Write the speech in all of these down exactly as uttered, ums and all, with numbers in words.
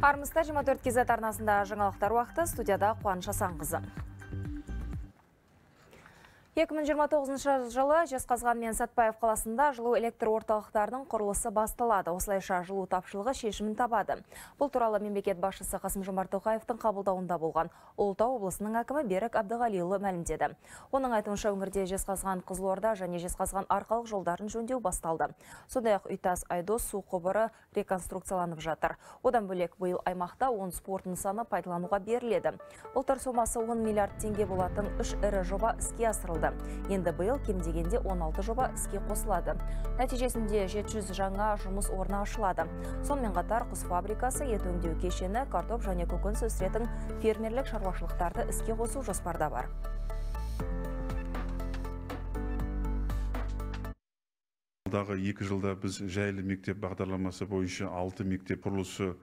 Армыста жиырма төрт кей зет арнасында жаңалықтар уақыты, студияда Қуаныш Асанқызы. екі мың жиырма тоғызыншы жылы Жезқазған мен Сәтбаев қаласында жылу электр орталықтарының құрылысы басталады. Осылайша жылу тапшылығы шешімін табады. Бұл туралы мемлекет басшысы Қасым-Жомарт Тоқаевтың қабылдауында болған Ұлытау облысының әкімі Берік Әбдіғалиұлы мәлімдеді. Оның айтуынша, өңірде Жезқазған, Қызылорда және Жезқазған арқалық жолдарын жөндеу басталды. Сондай-ақ Үйтас, Айдос су құбыры реконструкцияланып жатыр. Одан бөлек биыл аймақта он спорт нысаны пайдалануға беріледі. Былтыр сомасы он миллиард теңге болатын үш ірі жоба іске асырылды. Енді биыл кем дегенде он алты жоба іске қосылады. Нәтижесінде жеті жүз жаңа жұмыс орны ашылады. Сонымен қатар құс фабрикасы, ет өңдеу кешені, картоп және көкөніс өсіретін фермерлік шаруашылықтарды іске қосу жоспарда бар. Алдағы екі жылда біз жайлы мектеп бағдарламасы бойынша алты мектеп құрылысы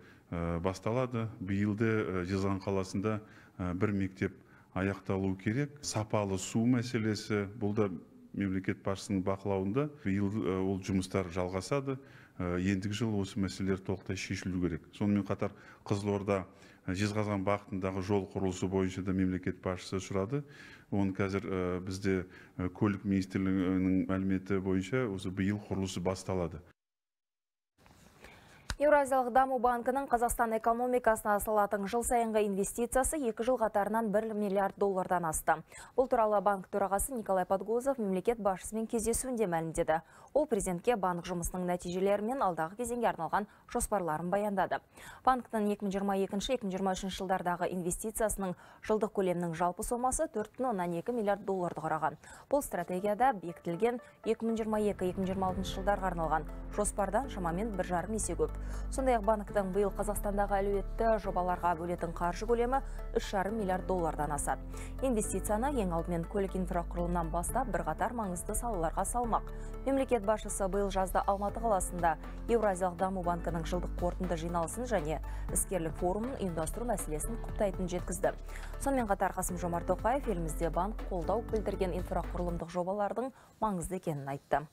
басталады. Биылды Жезқазған қаласында бір мектеп аяқталу керек. Сапалы су мәселесі, бұл да мемлекет басшысының бақылауында. Биыл ол жұмыстар жалғасады. Ендігі жыл осы мәселелер толықтай шешілу керек. Сонымен қатар Қызылорда Жезқазған бағытындағы жол құрылысы бойынша да мемлекет басшысы сұрады. Оны қазір бізде көлік министрлігінің мәліметі бойынша осы биыл құрылысы басталады. Еуразиялық даму банкының Қазақстан экономикасына салатын жыл сайынғы инвестициясы екі жыл қатарынан бір миллиард доллардан асты. Бұл туралы банк төрағасы Николай Подгозов мемлекет басшысымен кездесуінде мәлімдеді. Ол президентке банк жұмысының нәтижелері мен алдағы кезеңге арналған жоспарларын баяндады. Банктың екі мың жиырма екінші - екі мың жиырма үшінші жылдардағы инвестициясының жылдық көлемінің жалпы сомасы төрт бүтін оннан екі миллиард долларды құраған. Бұл стратегияда бекітілген екі мың жиырма екі - екі мың жиырма алтыншы жылдарға арналған жоспардан шамамен бір жарым есе көп. Сондай-ақ банктың биыл Қазақстандағы әлеуетті жобаларға бөлетін қаржы көлемі үш жарым миллиард доллардан асады. Инвестицияны ең алдымен көлік инфрақұрылымынан бастап бірқатар маңызды салаларға салмақ. Мемлекет басшысы биыл жазда Алматы қаласында Еуразиялық даму банкінің жылдық қорытынды жиналысын және іскерлік форумын ұйымдастыру мәселесін құптайтынын жеткізді. Сонымен қатар Қасым-Жомарт Тоқаев елімізде банк қолдау білдірген инфрақұрылымдық жобалардың маңызды екенін айтты.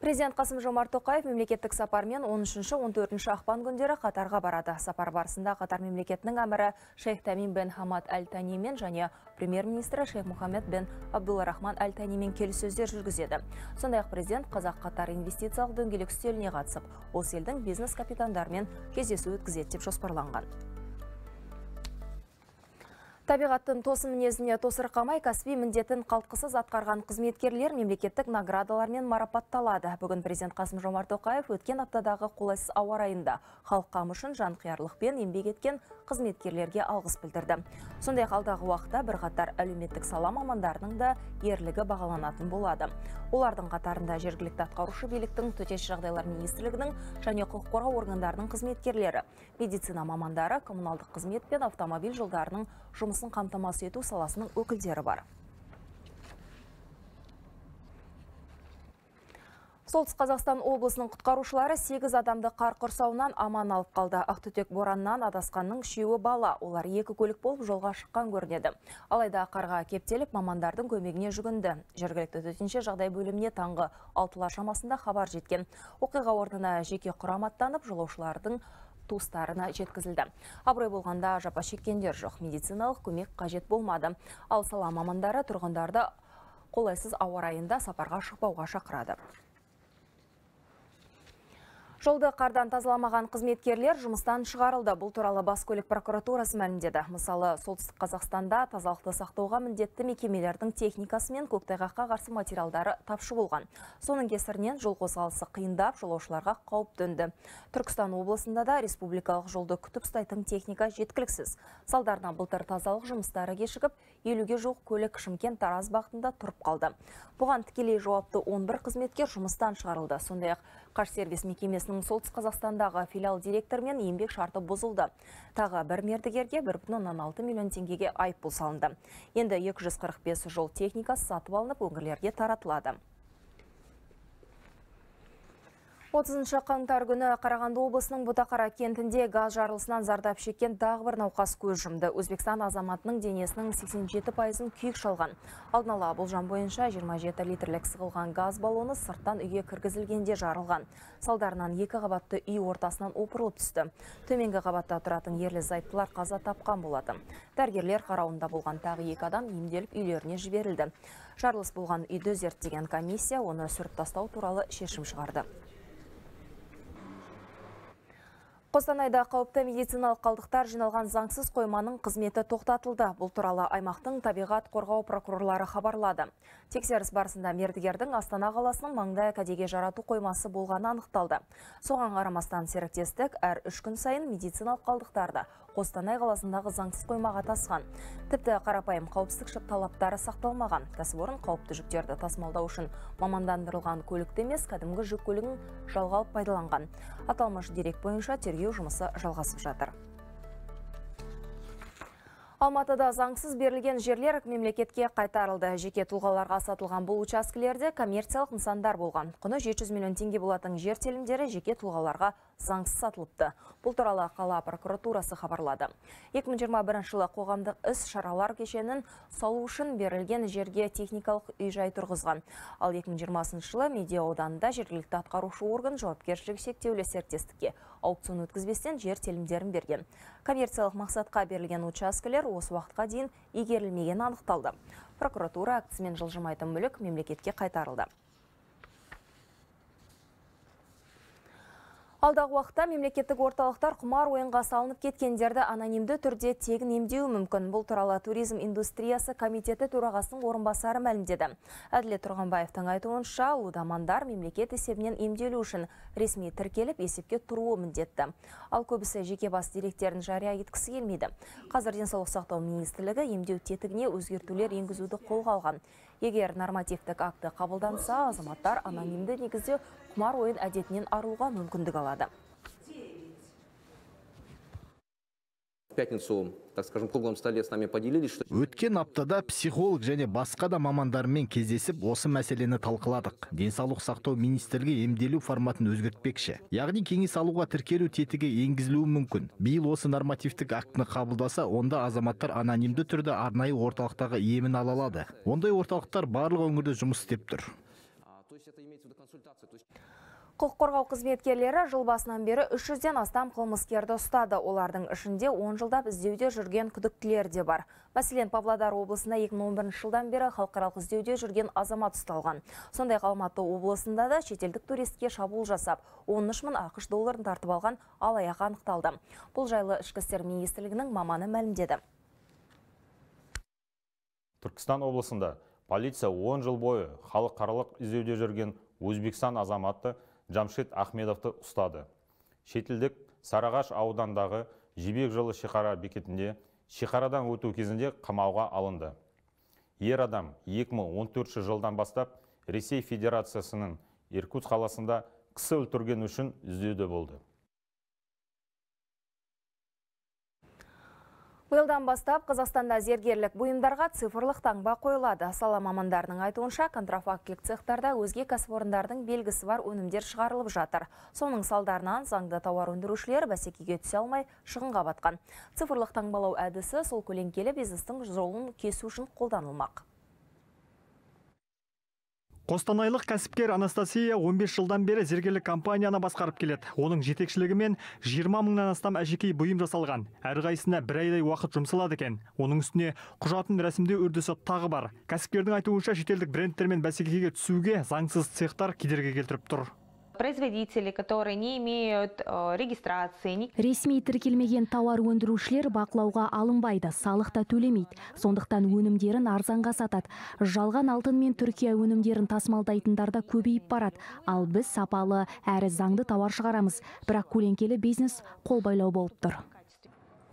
Президент Қасым-Жомарт Тоқаев мемлекеттік сапармен он үшінші - он төртінші ақпан күндері Қатарға барады. Сапар барысында Қатар мемлекетінің әмірі Шейх Тамим бен Хамад әл-Танимен және премьер-министрі Шейх Мұхаммед бен Абдулрахман әл-Танимен келіссөздер жүргізеді. Сондай-ақ президент Қазақ-Қатар инвестициялық дөңгелек үстеліне қатысып, осы елдің бизнес капитандарымен кездесу өткізеді деп жоспарланған. Табиғаттың тосын мінезіне тосырқамай кәсіби міндетін қалтқысыз атқарған қызметкерлер мемлекеттік наградалармен марапатталады. Бүгін президент Қасым-Жомарт Тоқаев өткен аптадағы қолайсыз ауа райында халық қамышын жанқиярлықпен еңбек еткен қызметкерлерге алғыс білдірді. Сондай-ақ алдағы уақытта бірқатар әлеуметтік сала мамандарының да ерлігі бағаланатын болады. Олардың қатарында жергілікті атқарушы биліктің, төтенше жағдайлар министрлігінің және құқық қорғау органдарының қызметкерлері, медицина мамандары, коммуналдық қызмет пен автомобиль жолдарының жұмыс қамтамасыз ету саласының өкілдері бар. Солтүстік Қазақстан облысының құтқарушылары сегіз адамды қар құрсауынан аман алып қалды. Ақтүтек бораннан адасқанның үшеуі бала. Олар екі көлік болып жолға шыққан көрінеді. Алайда қарға кептеліп мамандардың көмегіне жүгінді. Жергілікті төтенше жағдай бөліміне таңғы алтылар шамасында хабар жеткен. Оқиға орнына жеке құрам аттанып, жолаушылардың туыстарына жеткізілді. Абырой болғанда жапа шеккендер жоқ, медициналық көмек қажет болмады. Ал сала мамандары тұрғындарды қолайсыз ауа райында сапарға шықпауға шақырады. Жолды қардан тазаламаған қызметкерлер жұмыстан шығарылды. Бұл туралы бас көлік прокуратурасы мәлімдеді. Мысалы, Солтүстік Қазақстанда тазалықты сақтауға міндетті мекемелердің техникасы мен көктайғаққа қарсы материалдары тапшы болған. Соның кесірінен жол қозғалысы қиындап, жолаушыларға қауіп төнді. Түркістан облысында да республикалық жолды күтіп ұстайтын техника жеткіліксіз. Салдарынан былтыр тазалық жұмыстары кешігіп, елуге жоқ көлік Шымкент Тараз бағытында тұрып қалды. Бұған тікелей жауапты он бір қызметкер жұмыстан шығарылды. Сондай-ақ Қарсервис мекемесі Солтүстік Қазақстандағы филиал директормен еңбек шарты бұзылды. Тағы бір мердігерге бір бүтін оннан алты миллион теңгеге айыппұл салынды. Енді екі жүз қырық бес жол техникасы сатып алынып, өңірлерге таратылады. отызыншы қаңтар күні Қарағанды облысының Бұтақара кентінде газ жарылысынан зардап шеккен тағы бір науқас көз жұмды. Өзбекстан азаматының денесінің сексен жеті пайызын күйік шалған. Алдын ала болжам бойынша жиырма жеті литрлік сығылған газ баллоны сырттан үйге кіргізілгенде жарылған. Салдарынан екі қабатты үй ортасынан опырылып түсті. Төменгі қабатта тұратын ерлі-зайыптылар қаза тапқан болады. Дәрігерлер қарауында болған тағы екі адам емделіп үйлеріне жіберілді. Жарылыс болған үйді зерттеген комиссия оны сүріп тастау туралы шешім шығарды. Қостанайда қауіпті медициналық қалдықтар жиналған заңсыз қойманың қызметі тоқтатылды. Бұл туралы аймақтың табиғат қорғау прокурорлары хабарлады. Тексеріс барысында мердігердің Астана қаласының маңдайы кәдеге жарату қоймасы болғаны анықталды. Соған қарамастан серіктестік әр үш күн сайын медициналық қалдықтарды Қостанай қаласындағы заңсыз қоймаға тасқан. Тіпті қарапайым қауіпсіздік талаптары сақталмаған. Кәсіпорын қауіпті жүктерді тасымалдау үшін мамандандырылған көлікті емес, кәдімгі жүк көлігін жалға алып пайдаланған. Аталмыш дерек бойынша тергеу жұмысы жалғасып жатыр. Алматыда заңсыз берілген жерлер мемлекетке қайтарылды. Жеке тұлғаларға сатылған бұл учаскелерде коммерциялық нысандар болған. Құны жеті жүз миллион теңге болатын жер телімдері жеке тұлғаларға заңсыз сатылыпты. Бұл туралы қала прокуратурасы хабарлады. екі мың жиырма бірінші жылы қоғамдық іс шаралар кешенін салу үшін берілген жерге техникалық үй-жай тұрғызған. Ал екі мың жиырмасыншы жылы медиа ауданында жергілікті атқарушы орган жауапкершілігі шектеулі серіктестікке аукцион өткізбестен жер телімдерін берген. Коммерциялық мақсатқа берілген учаскелер осы уақытқа дейін игерілмеген анықталды. Прокуратура актісімен жылжымайтын мүлік мемлекетке қайтарылды. Алдағы уақытта мемлекеттік орталықтар құмар ойынға салынып кеткендерді анонимді түрде тегін емдеу мүмкін. Бұл туралы туризм индустриясы комитеті төрағасының орынбасары мәлімдеді. Әділет Тұрғанбаевтың айтуынша, лудомандар мемлекет есебінен емделу үшін ресми тіркеліп есепке тұруы міндетті. Ал көбісі жеке бас деректерін жария еткісі келмейді. Қазір Денсаулық сақтау министрлігі емдеу тетігіне өзгертулер енгізуді қолға алған. Егер нормативтік акты қабылданса, азаматтар анонимді негізде құмар ойын әдетінен арылуға мүмкіндік алады. Пятницу, так скажем, круглом столе с нами поделились, что... Өткен аптада психолог және басқа да мамандармен кездесіп, осы мәселені талқыладық. Денсаулық сақтау министрлігі емделу форматын өзгертпекші. Яғни кеңес алуға тіркелу тетігі енгізілуі мүмкін. Биыл осы нормативтік актыны қабылдаса, онда азаматтар анонимді түрде арнайы орталықтағы емін ала алады. Ондай орталықтар барлық өңірде жұмыс істеп тұр. Құқық қорғау қызметкерлері жыл басынан бері үш жүзден астам қылмыскерді ұстады. Олардың ішінде он жылдап іздеуде жүрген күдіктілер де бар. Мәселен, Павлодар облысында екі мың он бірінші жылдан бері халықаралық іздеуде жүрген азамат ұсталған. Сондай Алматы облысында да шетелдік туристке шабуыл жасап, он үш мың ақш долларын тартып алған алаяқ анықталды. Бұл жайлы ішкі істер министрлігінің маманы мәлімдеді. Түркістан облысында полиция он жыл бойы халықаралық іздеуде жүрген Өзбекстан азаматы Джамшит Ахмедовты ұстады. Шетілдік Сарағаш аудандағы Жібек жолы шекара бекетінде шекарадан өту кезінде қамауға алынды. Ер адам екі мың он төртінші жылдан бастап Ресей Федерациясының Иркутск қаласында кісі өлтірген үшін іздеуде болды. Биылдан бастап Қазақстанда зергерлік бұйымдарға цифрлық таңба қойылады. Сала мамандарының айтуынша, контрафактілік цехтарда өзге кәсіпорындардың белгісі бар өнімдер шығарылып жатыр. Соның салдарынан заңды тауар өндірушілер бәсекеге түсе алмай шығынға батқан. Цифрлық таңбалау әдісі сол көлеңкелі бизнестің жолын кесу үшін қолданылмақ. Қостанайлық кәсіпкер Анастасия он бес жылдан бері зергерлік компанияны басқарып келеді. Оның жетекшілігімен жиырма мыңнан астам әжекей бұйым жасалған. Әрқайсына бір айдай уақыт жұмсалады екен. Оның үстіне құжатын рәсімдеу үрдісі тағы бар. Кәсіпкердің айтуынша, шетелдік брендтермен бәсекеге түсуге заңсыз цехтар кедергі келтіріп тұр. Производители, которые не имеют регистрации. Ресми тіркелмеген тауар өндірушілер бақылауға алынбайды, салық та төлемейді. Сондықтан өнімдерін арзанға сатады. Жалған алтын мен Түркия өнімдерін тасымалдайтындар да көбейіп барады. Ал біз сапалы әрі заңды тауар шығарамыз. Бірақ көлеңкелі бизнес қолбайлау болып тұр.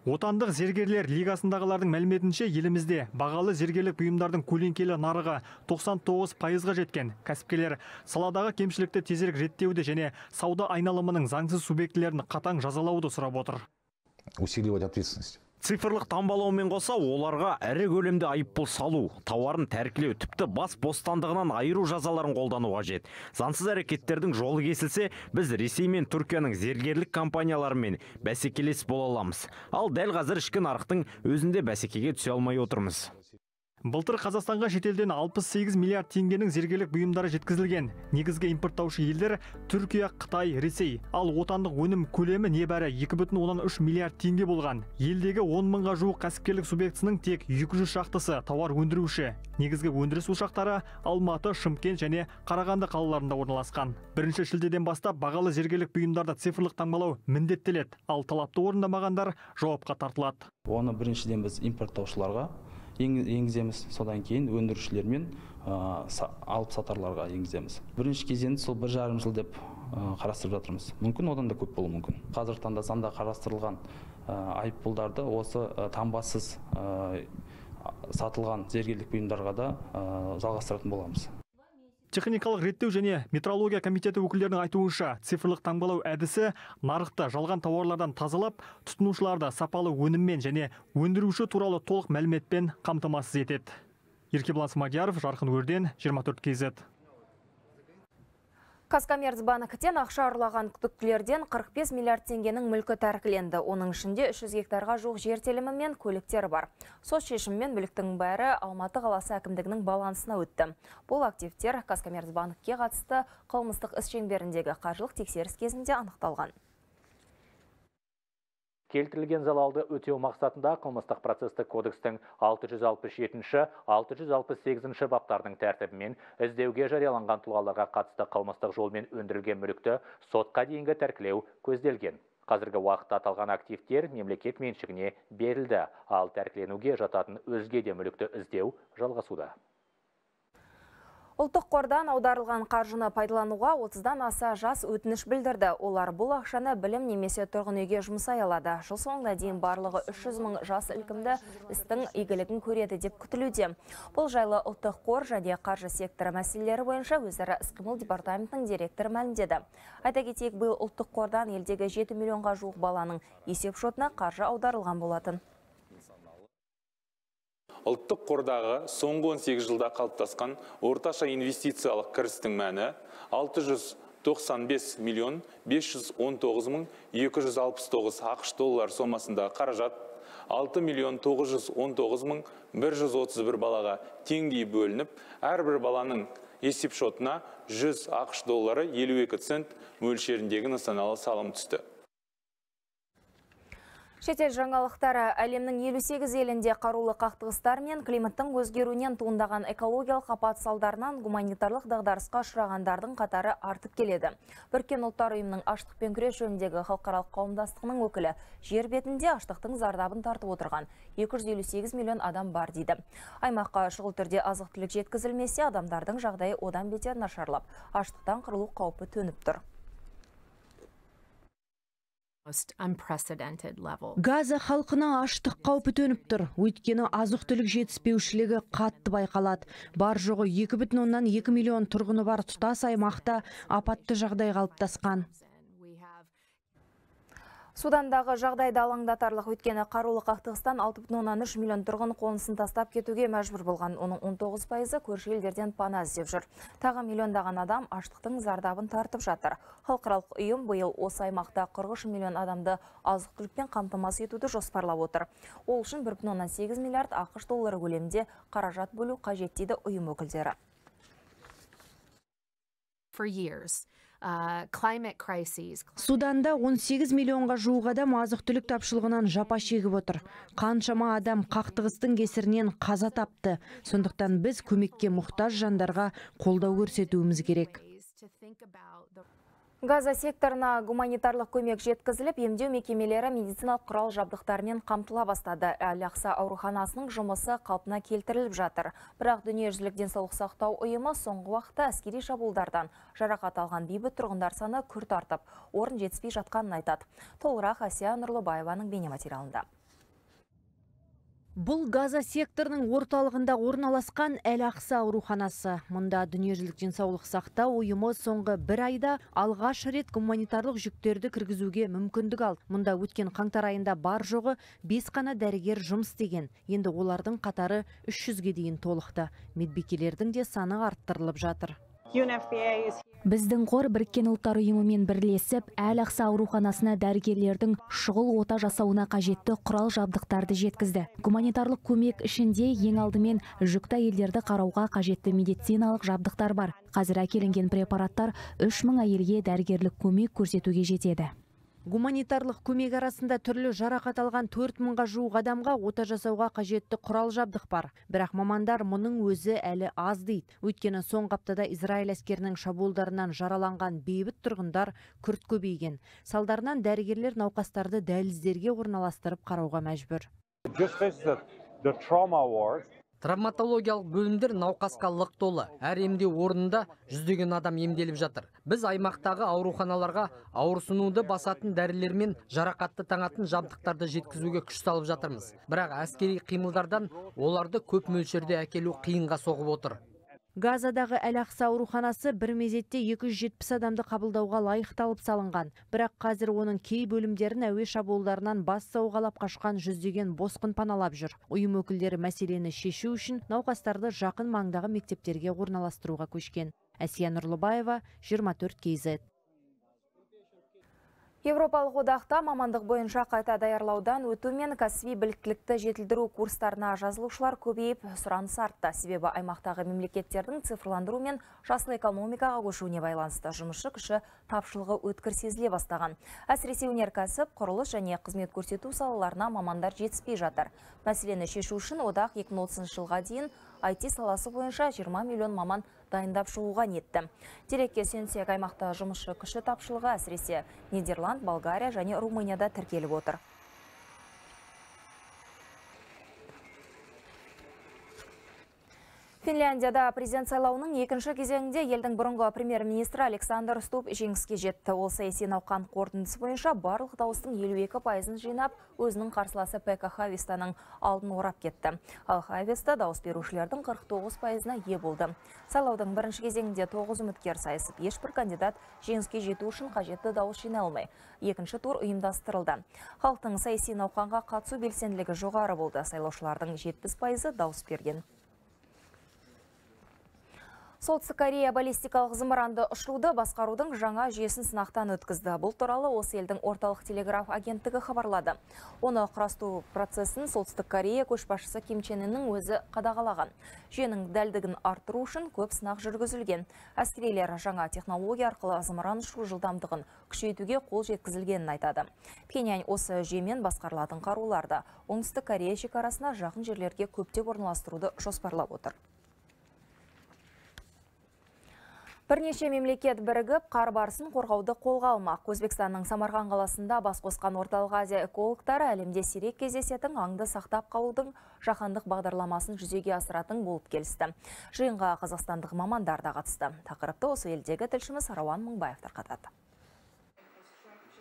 Отандық зергерлер лигасындағылардың мәліметінше, елімізде бағалы зергерлік бұйымдардың көлеңкелі нарығы тоқсан тоғыз пайызға жеткен. Кәсіпкерлер саладағы кемшілікті тезірек реттеуді және сауда айналымының заңсыз субъектілерін қатаң жазалауды сұрап отыр. Цифрлық тамбалаумен қоса оларға әрі көлемде айыппұл салу, тауарын тәркілеу, тіпті бас бостандығынан айыру жазаларын қолдану қажет. Заңсыз әрекеттердің жолы кесілсе, біз Ресей мен Түркияның зергерлік компанияларымен бәсекелес бола аламыз. Ал дәл қазір ішкі нарықтың өзінде бәсекеге түсе алмай отырмыз. Былтыр Қазақстанға шетелден алпыс сегіз миллиард теңгенің зергерлік бұйымдары жеткізілген. Негізгі импорттаушы елдер Түркия, Қытай, Ресей. Ал отандық өнім көлемі небәрі екі бүтін оннан үш миллиард теңге болған. Елдегі он мыңға жуық кәсіпкерлік субъектісінің тек екі жүз шақтысы тауар өндіруші. Негізгі өндіріс ошақтары Алматы, Шымкент және Қарағанды қалаларында орналасқан. Бірінші шілдеден бастап бағалы зергерлік бұйымдарды цифрлық таңбалау міндеттеледі. Ал талапты орындамағандар жауапқа тартылады. Оны біріншіден біз импорттаушыларға енгіземіз, содан кейін өндірушілермен алып сатарларға енгіземіз. Бірінші кезеңді сол бір жарым жыл деп қарастырып жатырмыз. Мүмкін одан да көп болу мүмкін. Қазіргі таңда заңда қарастырылған айыппұлдарды осы таңбасыз сатылған зергерлік бұйымдарға да жалғастыратын боламыз. Техникалық реттеу және метрология комитеті өкілдерінің айтуынша, цифрлық таңбалау әдісі нарықта жалған тауарлардан тазалап, тұтынушыларды сапалы өніммен және өндіруші туралы толық мәліметпен қамтамасыз етеді. Еркебұлан Смадияров, Жарқын Өрден, жиырма төрт кей зет. Казкоммерцбанктен ақша ұрлаған күдіктілерден қырық бес миллиард теңгенің мүлкі тәркіленді. Оның ішінде үш жүз гектарға жуық жер телімі мен көліктер бар. Сот шешімімен мүліктің бәрі Алматы қаласы әкімдігінің балансына өтті. Бұл активтер Казкоммерцбанкке қатысты қылмыстық іс шеңберіндегі қаржылық тексеріс кезінде анықталған. Келтірілген залалды өтеу мақсатында қылмыстық процестік кодекстің алты жүз алпыс жетінші алты жүз алпыс сегізінші баптардың тәртібімен іздеуге жарияланған тұлғаларға қатысты қылмыстық жолмен өндірілген мүлікті сотқа дейінгі тәркілеу көзделген. Қазіргі уақытта аталған активтер мемлекет меншігіне берілді, ал тәркіленуге жататын өзге де мүлікті іздеу жалғасуда. Ұлттық қордан аударылған қаржыны пайдалануға отыздан аса жас өтініш білдірді. Олар бұл ақшаны білім немесе тұрғын үйге жұмсай алады. Жыл соңына дейін барлығы үш жүз мың жас ілкімді істің игілігін көреді деп күтілуде. Бұл жайлы Ұлттық қор және қаржы секторы мәселелері бойынша өзара іс-қимыл департаментінің директоры мәлімдеді. Айта кетейік, бұл Ұлттық қордан елдегі жеті миллионға жуық баланың есепшотына қаржы аударылған болатын. Ұлттық қордағы соңғы он сегіз жылда қалыптасқан орташа инвестициялық кірістің мәні алты жүз тоқсан бес миллион бес жүз он тоғыз мың екі жүз алпыс тоғыз ақш доллар сомасындағы қаражат алты миллион тоғыз жүз он тоғыз мың бір жүз отыз бір балаға теңдей бөлініп, әрбір баланың есепшотына жүз ақш доллары елу екі цент мөлшеріндегі нысаналы салым түсті. Шетел жаңалықтары. Әлемнің елу сегіз елінде қарулы қақтығыстар мен климаттың өзгеруінен туындаған экологиялық апат салдарынан гуманитарлық дағдарысқа ұшырағандардың қатары артып келеді. Біріккен Ұлттар Ұйымының аштықпен күрес жөніндегі халықаралық қауымдастығының өкілі жер бетінде аштықтың зардабын тартып отырған екі жүз елу сегіз миллион адам бар дейді. Аймаққа шұғыл түрде азық-түлік жеткізілмесе, адамдардың жағдайы одан бетер нашарлап, аштықтан қырылу қаупі төніп тұр. Газа халқына аштық қаупі төніп тұр. Өйткені азық-түлік жетіспеушілігі қатты байқалады. Бар жоғы екі бүтін оннан екі миллион тұрғыны бар тұтас аймақта апатты жағдай қалыптасқан. Судандағы жағдайды алаңдатарлық, өйткені қарулы қақтығыстан алты бүтін оннан үш миллион тұрғын қонысын тастап кетуге мәжбүр болған. Оның он тоғыз пайызы көрші елдерден пана іздеп жүр. Тағы миллиондаған адам аштықтың зардабын тартып жатыр. Халықаралық ұйым биыл осы аймақта қырық үш миллион адамды азық-түлікпен қамтамасыз етуді жоспарлап отыр. Ол үшін бір бүтін оннан сегіз миллиард ақш доллары көлемінде қаражат бөлу қажет дейді ұйым өкілдері. Суданда он сегіз миллионға жуық адам азық-түлік тапшылығынан жапа шегіп отыр. Қаншама адам қақтығыстың кесірінен қаза тапты. Сондықтан біз көмекке мұқтаж жандарға қолдау көрсетуіміз керек. Газа секторына гуманитарлық көмек жеткізіліп, емдеу мекемелері медициналық құрал жабдықтармен қамтыла бастады. Әл-Ақса ауруханасының жұмысы қалпына келтіріліп жатыр. Бірақ дүниежүзілік денсаулық сақтау ұйымы соңғы уақытта әскери шабуылдардан жарақат алған бейбіт тұрғындар саны күрт артып, орын жетіспей жатқанын айтады. Толығырақ Асия Нұрлыбаеваның бейнематериалында. Бұл Газа секторының орталығында орналасқан Әл-Ақса ауруханасы. Мұнда дүниежүзілік денсаулық сақтау ұйымы соңғы бір айда алғаш рет гуманитарлық жүктерді кіргізуге мүмкіндік алды. Мұнда өткен қаңтар айында бар жоғы бес қана дәрігер жұмыс істеген. Енді олардың қатары үш жүзге дейін толықты. Медбикелердің де саны арттырылып жатыр. Біздің қор біріккен ұлттар ұйымымен бірлесіп, Әл-Ақса ауруханасына дәрігерлердің шұғыл ота жасауына қажетті құрал жабдықтарды жеткізді. Гуманитарлық көмек ішінде ең алдымен жүкті әйелдерді қарауға қажетті медициналық жабдықтар бар. Қазір әкелінген препараттар үш мың әйелге дәрігерлік көмек көрсетуге жетеді. Гуманитарлық көмек арасында түрлі жарақат алған төрт мыңға жуық адамға ота жасауға қажетті құрал жабдық бар. Бірақ мамандар мұның өзі әлі аз дейді. Өйткені соңғы аптада Израиль әскерінің шабуылдарынан жараланған бейбіт тұрғындар күрт көбейген. Салдарынан дәрігерлер науқастарды дәліздерге орналастырып қарауға мәжбүр. Травматологиялық бөлімдер науқасқа лық толы. Әр емдеу орнында жүздеген адам емделіп жатыр. Біз аймақтағы ауруханаларға ауырсынуды басатын дәрілермен жарақатты таңатын жабдықтарды жеткізуге күш салып жатырмыз. Бірақ әскери қимылдардан оларды көп мөлшерде әкелу қиынға соғып отыр. Газадағы Әл-Ақса ауруханасы бір мезетте екі жүз жетпіс адамды қабылдауға лайықталып салынған. Бірақ қазір оның кей бөлімдерін әуе шабуылдарынан бас сауғалап қашқан жүздеген босқын паналап жүр. Ұйым өкілдері мәселені шешу үшін науқастарды жақын маңдағы мектептерге орналастыруға көшкен. Әсия Нұрлыбаева, жиырма төрт кей зет. Европалық одақта мамандық бойынша қайта даярлаудан өту мен кәсіби біліктілікті жетілдіру курстарына жазылушылар көбейіп, сұраныс артты. Себебі аймақтағы мемлекеттердің цифрландыру мен жасыл экономикаға көшуіне байланысты жұмысшы күші тапшылығы өткір сезіле бастаған. Әсіресе өнеркәсіп, құрылыс және қызмет көрсету салаларына мамандар жетіспей жатыр. Мәселені шешу үшін одақ екі мың отызыншы жылға дейін ай ти саласы бойынша жиырма миллион маман дайындап шығуға ниетті. Дерекке сүйенсек, аймақта жұмысшы күші тапшылығы әсіресе Нидерланд, Болгария және Румынияда тіркеліп отыр. Финляндияда президент сайлауының екінші кезеңінде елдің бұрынғы премьер-министрі Александр Стуб жеңіске жетті. Ол саяси науқан қорытындысы бойынша барлық дауыстың елу екі пайызын жинап, өзінің қарсыласы пэ ка Хавистаның алдын орап кетті. Ал Хависта дауыс берушілердің қырық тоғыз пайызына ие болды. Сайлаудың бірінші кезеңінде тоғыз үміткер сайысып, ешбір кандидат жеңіске жету үшін қажетті дауыс жинай алмай. Екінші тур ұйымдастырылды. Халықтың саяси науқанға қатысу белсенділігі жоғары болды. Сайлаушылардың жетпіс пайызы дауыс берген. Солтүстік Корея баллистикалық зымыранды ұшыруды басқарудың жаңа жүйесін сынақтан өткізді. Бұл туралы осы елдің орталық телеграф агенттігі хабарлады. Оны құрастыру процесін Солтүстік Корея көшбасшысы Ким Чен Ынның өзі қадағалаған. Жүйенің дәлдігін арттыру үшін көп сынақ жүргізілген. Әскерилер жаңа технология арқылы зымыран ұшу жылдамдығын күшейтуге қол жеткізілгенін айтады. Пхеньян осы жүйемен басқарылатын қаруларды Оңтүстік Корея шекарасына жақын жерлерге көптеп орналастыруды жоспарлап отыр. Бірнеше мемлекет бірігіп, қар барысын қорғауды қолға алмақ. Өзбекстанның Самарқан қаласында бас қосқан Орталық Азия экологтары әлемде сирек кездесетін аңды сақтап қалудың жаһандық бағдарламасын жүзеге асыратын болып келісті. Жиынға қазақстандық мамандар да қатысты. Тақырыпты осы елдегі тілшіміз Рауан Мыңбаев тарқатады.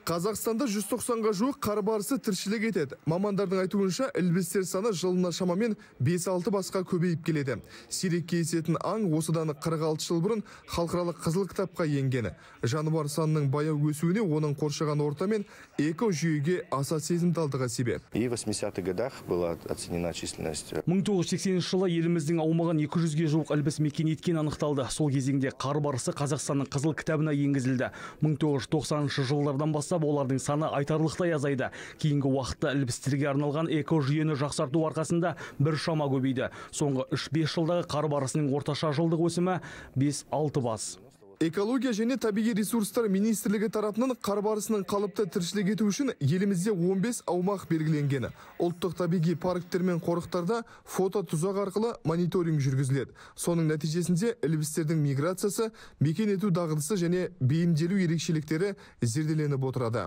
Қазақстанда жүз тоқсанға жуық қар барысы тіршілік етеді. Мамандардың айтуынша, ілбістер саны жылына шамамен бес алты басқа көбейіп келеді. Сирек кездесетін аң осыдан қырық алты жыл бұрын халықаралық қызыл кітапқа енгені. Жануар санының баяу өсуіне оның қоршаған орта мен экожүйеге аса сезімталдығы себеп. И в восьмидесятых годах была оценена численность. мың тоғыз жүз сексенінші жылы еліміздің аумағын екі жүзге жуық ілбіс мекен еткен анықталды. Сол кезеңде қар барысы Қазақстанның қызыл кітабына енгізілді. мың тоғыз жүз тоқсаныншы жылдардан бастап олардың саны айтарлықтай азайды. Кейінгі уақытта ілбістерге арналған экожүйені жақсарту арқасында бір шама көбейді. Соңғы үш бес жылдағы қар барысының орташа жылдық өсімі бес алты бас. Экология және табиғи ресурстар министрлігі тарапынан қар барысының қалыпты тіршілік ету үшін елімізде он бес аумақ белгіленгені. Ұлттық табиғи парктер мен қорықтарда фото тұзақ арқылы мониторинг жүргізіледі. Соның нәтижесінде ілбістердің миграциясы, мекен ету дағдысы және бейімделу ерекшеліктері зерделеніп отырады.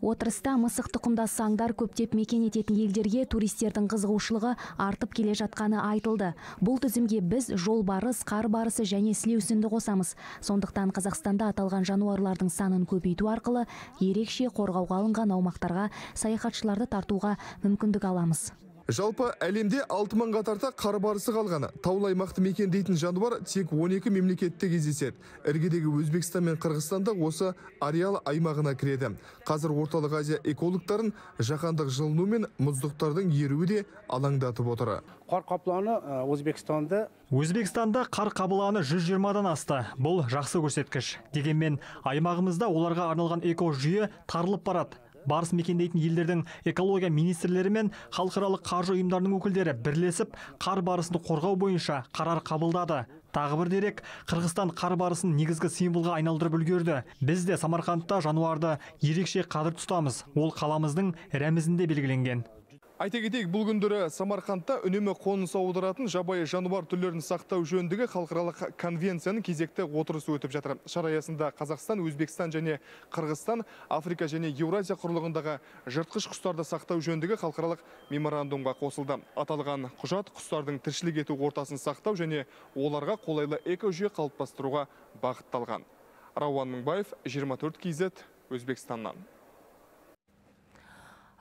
Отырыста мысық тұқымдас аңдар көптеп мекен ететін елдерге туристердің қызығушылығы артып келе жатқаны айтылды. Бұл тізімге біз жол барыс, қар барыс фабрикасы және слеусінді қосамыз. Сондықтан Қазақстанда аталған жануарлардың санын көбейту арқылы ерекше қорғауға алынған аумақтарға саяхатшыларды тартуға мүмкіндік аламыз. Жалпы әлемде алты мыңға тарта қар барысы қалғаны, таулы аймақты мекендейтін жануар тек он екі мемлекетте кездеседі. Іргедегі Өзбекстан мен Қырғызстанда осы ареал аймағына кіреді. Қазір Орталық Азия экологтарын жаһандық жылыну мен мұздықтардың еруі де алаңдатып отыр. Қар қапланы Өзбекстанда Өзбекстанда қар қабыланы жүз жиырмадан асты. Бұл жақсы көрсеткіш. Дегенмен аймағымызда оларға арналған экожүйе тарылып барады. Барыс мекендейтін елдердің экология министрлері мен халықаралық қаржы ұйымдарының өкілдері бірлесіп қар барысыны қорғау бойынша қарар қабылдады. Тағы бір дерек, Қырғызстан қар барысын негізгі символға айналдырып үлгерді. Біз де Самарқандта жануарды ерекше қадір тұтамыз. Ол қаламыздың рәмізінде белгіленген. Айта кетейік, бұл күндері Самарқандта үнемі қоныс аударатын жабайы жануар түрлерін сақтау жөніндегі халықаралық конвенцияның кезекті отырысы өтіп жатыр. Шара аясында Қазақстан, Өзбекстан және Қырғызстан, Африка және Еуразия құрлығындағы жыртқыш құстарды сақтау жөніндегі халықаралық меморандумға қосылды. Аталған құжат құстардың тіршілік ету ортасын сақтау және оларға қолайлы экожүйе қалыптастыруға бағытталған. Рауан Мыңбаев, жиырма төрт кей зет, Өзбекстаннан.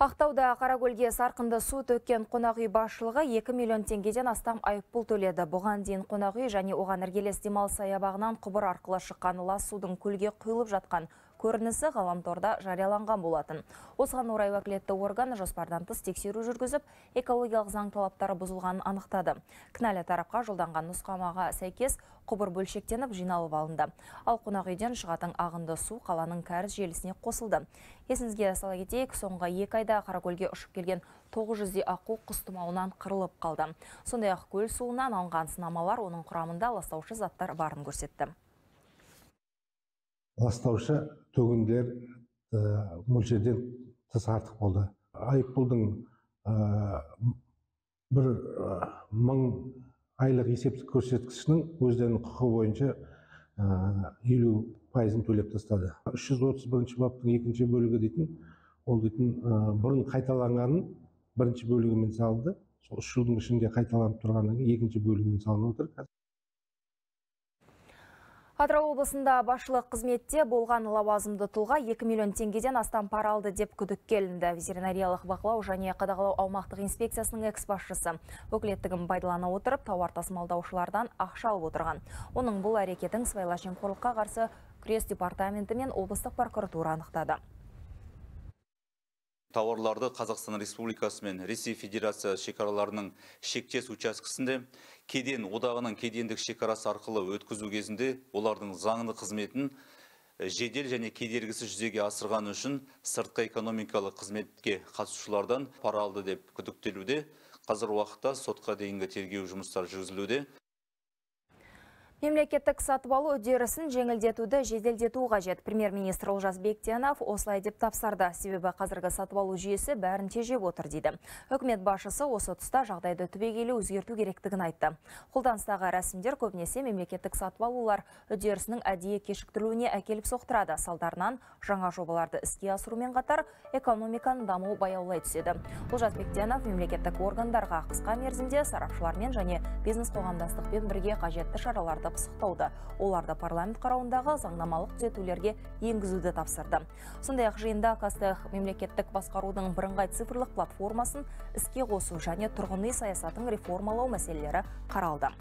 Ақтауда Қаракөлге сарқынды су төккен қонақүй басшылығы екі миллион теңгеден астам айыппұл төледі. Бұған дейін қонақүй және оған іргелес демалыс саябағынан құбыр арқылы шыққан лас судың көлге құйылып жатқан көрінісі ғаламторда жарияланған болатын. Осыған орай уәкілетті орган жоспардан тыс тексеру жүргізіп, экологиялық заң талаптары бұзылғанын анықтады. Кінәлі тарапқа жолданған нұсқамаға сәйкес құбыр бөлшектеніп жиналып алынды. Ал қонақ үйден шығатын ағынды су қаланың кәріз желісіне қосылды. Есіңізге сала кетейік, соңғы екі айда Қаракөлге ұшып келген тоғыз жүздей аққу құс тұмауынан қырылып қалды. Сондай-ақ көл суынан алынған сынамалар оның құрамында ластаушы заттар барын көрсетті. Ластаушы төгінділер мөлшерден тыс артық болды. Айыппұлдың бір мың айлық есептік көрсеткішінің өздерінің құқы бойынша елу пайызын төлеп тастады. үш жүз отыз бірінші баптың екінші бөлігі дейтін, ол дейтін бұрын қайталанғанын бірінші бөлігімен салды. Сол үш жылдың ішінде қайталанып тұрғанын екінші бөлігімен салынып отыр. Атырау облысында басшылық қызметте болған лауазымды тұлға екі миллион теңгеден астам пара алды деп күдік келінді. Ветеринариялық бақылау және қадағалау аумақтық инспекциясының экс-басшысы өкілеттігін пайдалана отырып, тауар тасымалдаушылардан ақша алып отырған. Оның бұл әрекетін сыбайлас жемқорлыққа қарсы күрес департаменті мен облыстық прокуратура анықтады. Тауарларды Қазақстан Республикасы мен Ресей Федерация шекараларының шектес учаскесінде кеден одағының кедендік шекарасы арқылы өткізу кезінде олардың заңды қызметін жедел және кедергісі жүзеге асырған үшін сыртқы экономикалық қызметке қатысушылардан пара алды деп күдіктелуде. Қазір уақытта сотқа дейінгі тергеу жұмыстары жүргізілуде. Мемлекеттік сатып алу үдерісін жеңілдетуді жеделдету қажет. Премьер-министр Олжас Бектенов осылай деп тапсырды. Себебі қазіргі сатып алу жүйесі бәрін тежеп отыр дейді. Үкімет басшысы осы тұста жағдайды түбегейлі өзгерту керектігін айтты. Қолданыстағы рәсімдер көбінесе мемлекеттік сатып алулар үдерісінің әдейі кешіктірілуіне әкеліп соқтырады. Салдарынан жаңа жобаларды іске асырумен қатар экономиканың дамуы баяулай түседі. Олжас Бектенов мемлекеттік органдарға қысқа мерзімде сарапшылармен және бизнес қоғамдастықпен бірге қажетті шараларды пысықтауды, оларды парламент қарауындағы заңнамалық түзетулерге енгізуді тапсырды. Сондай-ақ жиында қастық мемлекеттік басқарудың бірыңғай цифрлық платформасын іске қосу және тұрғын үй саясатын реформалау мәселелері қаралды.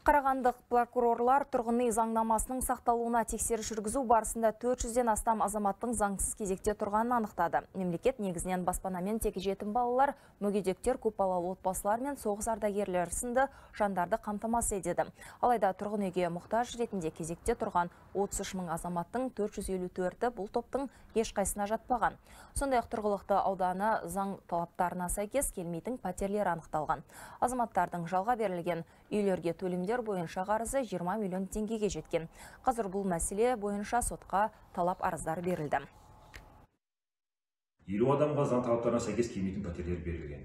Қарағандық прокурорлар тұрғын үй заңнамасының сақталуына тексеріс жүргізу барысында төрт жүзден астам азаматтың заңсыз кезекте тұрғанын анықтады. Мемлекет негізінен баспанамен тек жетім балалар, мүгедектер, көпбалалы отбасылар мен соғыс ардагерлері сынды жандарды қамтамасыз етеді. Алайда тұрғын үйге мұқтаж ретінде кезекте тұрған отыз үш мың азаматтың төрт жүз елу төрті бұл топтың ешқайсына жатпаған. Сондай-ақ тұрғылықты ауданы заң талаптарына сәйкес келмейтін пәтерлер анықталған. Азаматтардың жалға берілген үйлерге төлемдер бойынша қарызы жиырма миллион теңгеге жеткен. Қазір бұл мәселе бойынша сотқа талап арыздар берілді. елу адамға заң талаптарына сәйкес келмейтін пәтерлер берілген.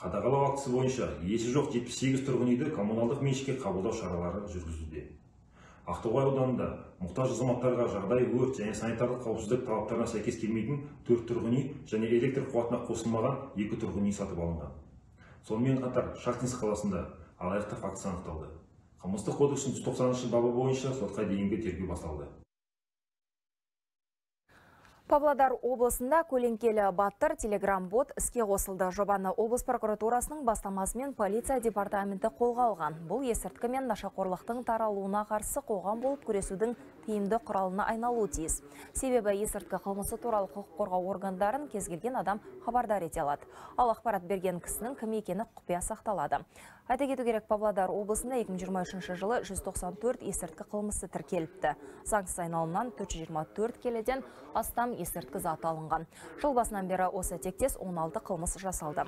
Қадағалау актісі бойынша иесі жоқ жетпіс сегіз тұрғын үйді коммуналдық меншікке қабылдау шаралары жүргізілуде. Ақтоғай ауданында мұқтаж азаматтарға жағдай өрт және санитарлық қауіпсіздік талаптарына сәйкес келмейтін төрт тұрғын үй және электр қуатына қосылмаған екі тұрғын үй сатып алынған. Сонымен қатар Шахтинск қаласында алаяқтық фактісі анықталды. Қылмыстық кодекстің жүз тоқсаныншы бабы бойынша сотқа дейінгі тергеу басталды. Павлодар облысында көлеңкелі баттыр телеграм-бот іске қосылды. Жобаны облыс прокуратурасының бастамасымен полиция департаменті қолға алған. Бұл есірткі мен нашақорлықтың таралуына қарсы қоғам болып күресудің тиімді құралына айналуы тиіс. Себебі есірткі қылмысы туралы құқық қорғау органдарын кез келген адам хабардар ете алады. Ал ақпарат берген кісінің кім екені құпия сақталады. Айта кету керек, Павлодар облысында екі мың жиырма үшінші жылы жүз тоқсан төрт есірткі қылмысы тіркеліпті. Заңсыз айналымнан төрт жүз жиырма төрт келіден астам есірткі заты алынған. Жыл басынан бері осы тектес он алты қылмыс жасалды.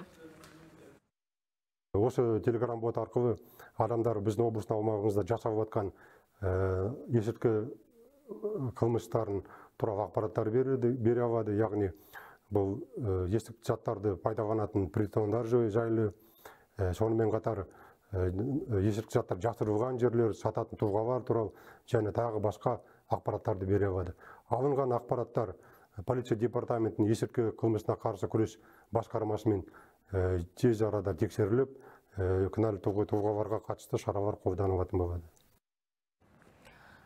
Осы телеграм-бот арқылы адамдар біздің облыстың аумағымызда жасалып жатқан есірткі қылмыстарын туралы ақпараттар бере алады, яғни бұл есірткі заттарды пайдаланатын притондар жайлы, сонымен қатар есірткі заттар жасырылған жерлер, сататын тұлғалар туралы және тағы басқа ақпараттарды бере алады. Алынған ақпараттар полиция департаментінің есірткі қылмысына қарсы күрес басқармасымен тез арада тексеріліп, кінәлі тұлғаларға қатысты шаралар қолданылатын болады.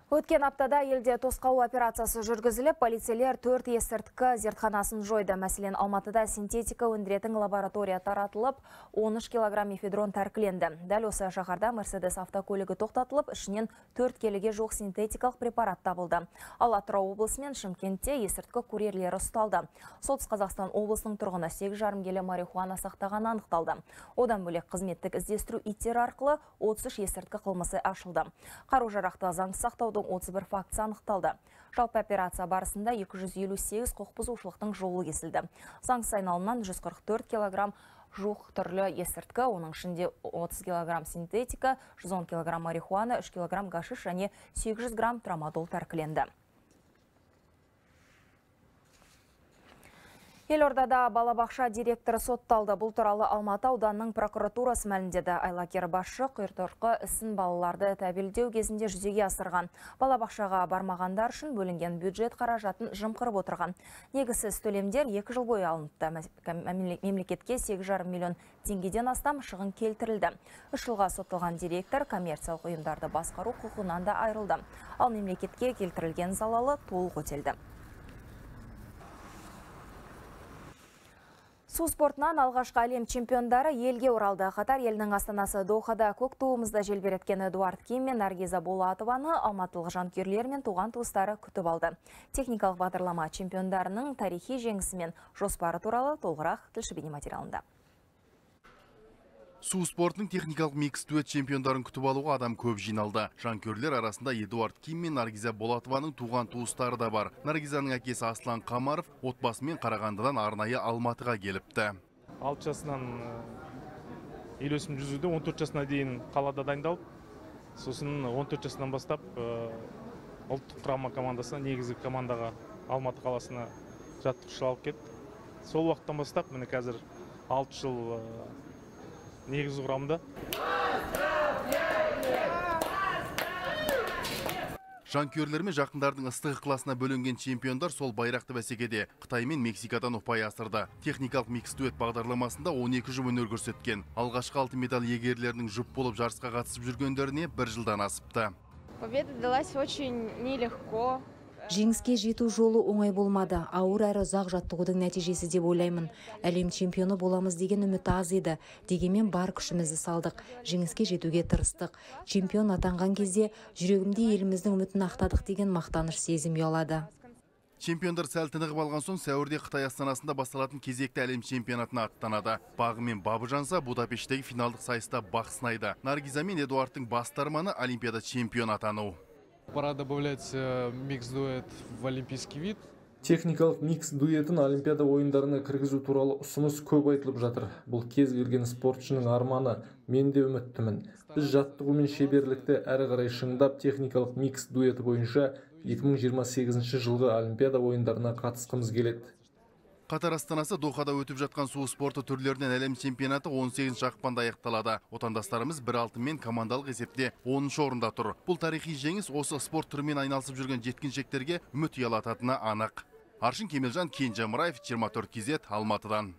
Өткен аптада елде тосқауыл операциясы жүргізіліп, полицейлер төрт есірткі зертханасын жойды. Мәселен, Алматыда синтетика өндіретін лаборатория таратылып, он үш килограмм эфедрон тәркіленді. Дәл осы шаһарда Мерседес автокөлігі тоқтатылып, ішінен төрт келіге жоқ синтетикалық препарат табылды. Ал Атырау облысы мен Шымкентте есірткі курьерлері ұсталды. Солтүстік Қазақстан облысының тұрғыны сегіз жарым келі марихуана сақтағаны анықталды. Одан бөлек қызметтік іздестіру иттері арқылы отыз үш есірткі қылмысы ашылды. Қару-жарақты заңсыз сақтау отыз бір фактісі анықталды. Жалпы операция барысында екі жүз елу сегіз құқық бұзушылықтың жолы кесілді. Заңсыз айналымнан жүз қырық төрт килограмм жуық түрлі есірткі, оның ішінде отыз килограмм синтетика, жүз он килограмм марихуана, үш килограмм гашиш және сегіз жүз грамм трамадол тәркіленді. Елордада балабақша директоры сотталды. Бұл туралы Алматы ауданының прокуратурасы мәлімдеді. Айлакер басшы құйтырқы ісін балаларды тәбелдеу кезінде жүзеге асырған. Балабақшаға бармағандар үшін бөлінген бюджет қаражатын жымқырып отырған. Негізсіз төлемдер екі жыл бойы алыныпты. Мемлекетке сегіз жарым миллион теңгеден астам шығын келтірілді. үш жылға сотталған директор коммерциялық ұйымдарды басқару құқығынан да айырылды. Ал мемлекетке келтірілген залалы толық өтелді. Су спортынан алғашқы әлем чемпиондары елге оралды. Қатар елінің астанасы Дохада көк туымызда желбіреткен Эдуард Ким мен Наргиза Болатованы алматылық жанкүйерлер мен туған туыстары күтіп алды. Техникалық бағдарлама чемпиондарының тарихи жеңісі мен жоспары туралы толығырақ тілші бейнематериалында. Су спортының техникалық микс-дуэт чемпиондарын күтіп алуға адам көп жиналды. Жанкөрлер арасында Эдуард Ким мен Наргиза Болатованың туған туыстары да бар. Наргизаның әкесі Аслан Камаров отбасымен Қарағандыдан арнайы Алматыға келіпті. алты жасынан ел өсім жүзуде, он төрт жасына дейін қалада дайындалып, сосын он төрт жасынан бастап ұлттық құрама командасына, негізгі командаға Алматы қаласына жаттықтырушы алып кетті. Сол уақыттан бастап, міне қазір алты жыл негізі құрамында. Жанкүйерлер мен жақындардың ыстық ықыласына бөлінген чемпиондар сол байрақты бәсекеде Қытай мен Мексикадан ұпай асырды. Техникалық микс-дуэт бағдарламасында он екі жұп өнер көрсеткен. Алғашқы алтын медаль иегерлерінің жұп болып жарысқа қатысып жүргендеріне бір жылдан асыпты. Победа далась очень нелегко. Жеңіске жету жолы оңай болмады. Ауыр әрі ұзақ жаттығудың нәтижесі деп ойлаймын. Әлем чемпионы боламыз деген үміт аз еді. Дегенмен бар күшімізді салдық. Жеңіске жетуге тырыстық. Чемпион атанған кезде жүрегімде еліміздің үмітін ақтадық деген мақтаныш сезім ұялады. Чемпиондар сәл тынығып алған соң сәуірде Қытай астанасында басталатын кезекті әлем чемпионатына аттанады. Бағы мен бабы жанса, Будапештегі финалдық сайыста бақ сынайды. Наргиза мен Эдуардтың бас тарманы олимпиада чемпион атану. Пора добавлять микс-дуэт в олимпийский вид. Техникалық микс-дуэтін олимпиада ойындарына кіргізу туралы ұсыныс көп айтылып жатыр. Бұл кез келген спортшының арманы. Мен де үміттімін. Біз жаттығу мен шеберлікті әрі қарай шыңдап, техникалық микс-дуэті бойынша екі мың жиырма сегізінші жылғы олимпиада ойындарына қатысқымыз келеді. Қатар астанасы Дохада өтіп жатқан су спорты түрлерінен әлем чемпионаты он сегізінші ақпанда аяқталады. Отандастарымыз бір алтынмен командалық есепте оныншы орында тұр. Бұл тарихи жеңіс осы спорт түрімен айналысып жүрген жеткіншектерге үміт ұялататына анық. Аршын Кемелжан, Кенже Мұраев, жиырма төрт кей зет, Алматыдан.